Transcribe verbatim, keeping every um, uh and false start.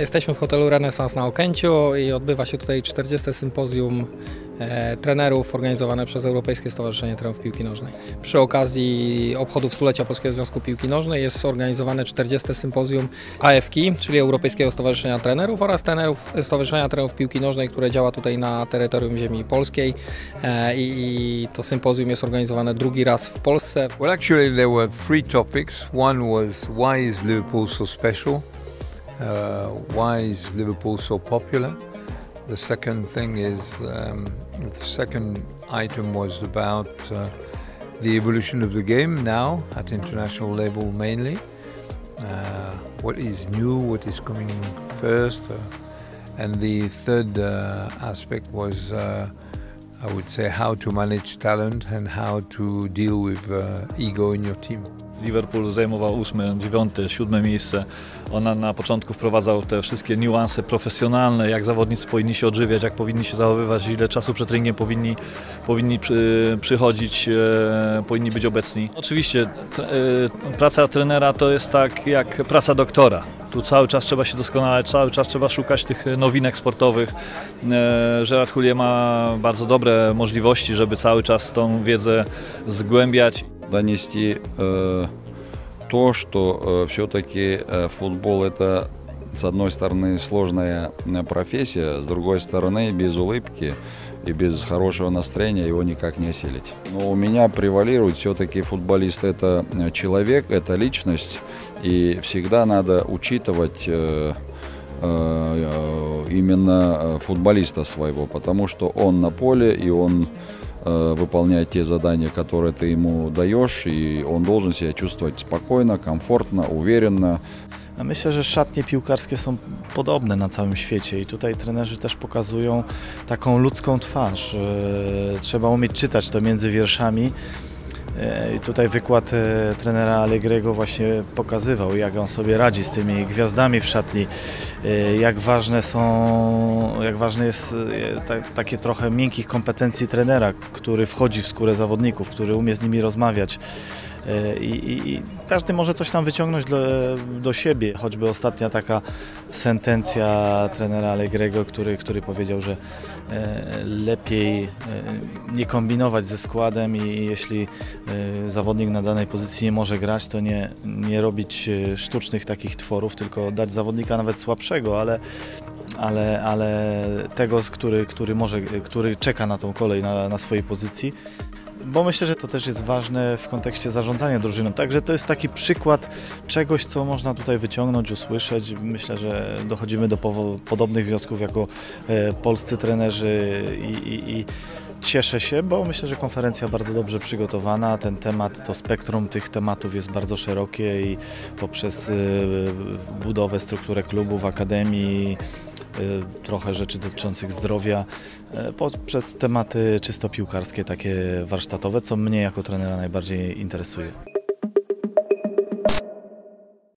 Jesteśmy w hotelu Renesans na Okęciu i odbywa się tutaj czterdzieste sympozjum trenerów organizowane przez Europejskie Stowarzyszenie Trenerów Piłki Nożnej. Przy okazji obchodów stulecia Polskiego Związku Piłki Nożnej jest zorganizowane czterdzieste sympozjum A F K I, czyli Europejskiego Stowarzyszenia Trenerów oraz trenerów, Stowarzyszenia Trenerów Piłki Nożnej, które działa tutaj na terytorium ziemi polskiej, i to sympozjum jest organizowane drugi raz w Polsce. Well, actually there were three topics. One was why is Liverpool so special? Uh, why is Liverpool so popular? The second thing is, um, the second item was about uh, the evolution of the game now at international level mainly. Uh, what is new, what is coming first? Uh, and the third uh, aspect was, uh, I would say, how to manage talent and how to deal with uh, ego in your team. Liverpool zajmował ósme, dziewiąte, siódme miejsce. Ona na początku wprowadzał te wszystkie niuanse profesjonalne, jak zawodnicy powinni się odżywiać, jak powinni się zachowywać, ile czasu przed ringiem powinni, powinni przy, przychodzić, e, powinni być obecni. Oczywiście t, e, praca trenera to jest tak jak praca doktora. Tu cały czas trzeba się doskonalać, cały czas trzeba szukać tych nowinek sportowych. E, Gerard Houllier ma bardzo dobre możliwości, żeby cały czas tą wiedzę zgłębiać. Донести э, то, что э, все-таки э, футбол – это, с одной стороны, сложная профессия, с другой стороны, без улыбки и без хорошего настроения его никак не осилить. Но у меня превалирует все-таки футболист – это человек, это личность, и всегда надо учитывать э, э, именно футболиста своего, потому что он на поле, и он выполняет те задания, которые ты ему даешь, и он должен себя чувствовать спокойно, комфортно, уверенно. Myślę, że szatnie piłkarskie są podobne na całym świecie i tutaj trenerzy też pokazują taką ludzką twarz. Trzeba umieć czytać to między wierszami. I tutaj wykład trenera Allegriego właśnie pokazywał, jak on sobie radzi z tymi gwiazdami w szatni, jak ważne są, jak ważne jest takie trochę miękkich kompetencji trenera, który wchodzi w skórę zawodników, który umie z nimi rozmawiać. I, i, i każdy może coś tam wyciągnąć do, do siebie, choćby ostatnia taka sentencja trenera Allegriego, który, który powiedział, że e, lepiej e, nie kombinować ze składem i jeśli e, zawodnik na danej pozycji nie może grać, to nie, nie robić sztucznych takich tworów, tylko dać zawodnika nawet słabszego, ale, ale, ale tego, który, który, może, który czeka na tą kolej na, na swojej pozycji. Bo myślę, że to też jest ważne w kontekście zarządzania drużyną. Także to jest taki przykład czegoś, co można tutaj wyciągnąć, usłyszeć. Myślę, że dochodzimy do podobnych wniosków jako e, polscy trenerzy i, i, i cieszę się, bo myślę, że konferencja bardzo dobrze przygotowana. Ten temat, to spektrum tych tematów jest bardzo szerokie i poprzez e, budowę, strukturę klubów, akademii, trochę rzeczy dotyczących zdrowia, poprzez tematy czysto piłkarskie, takie warsztatowe, co mnie jako trenera najbardziej interesuje.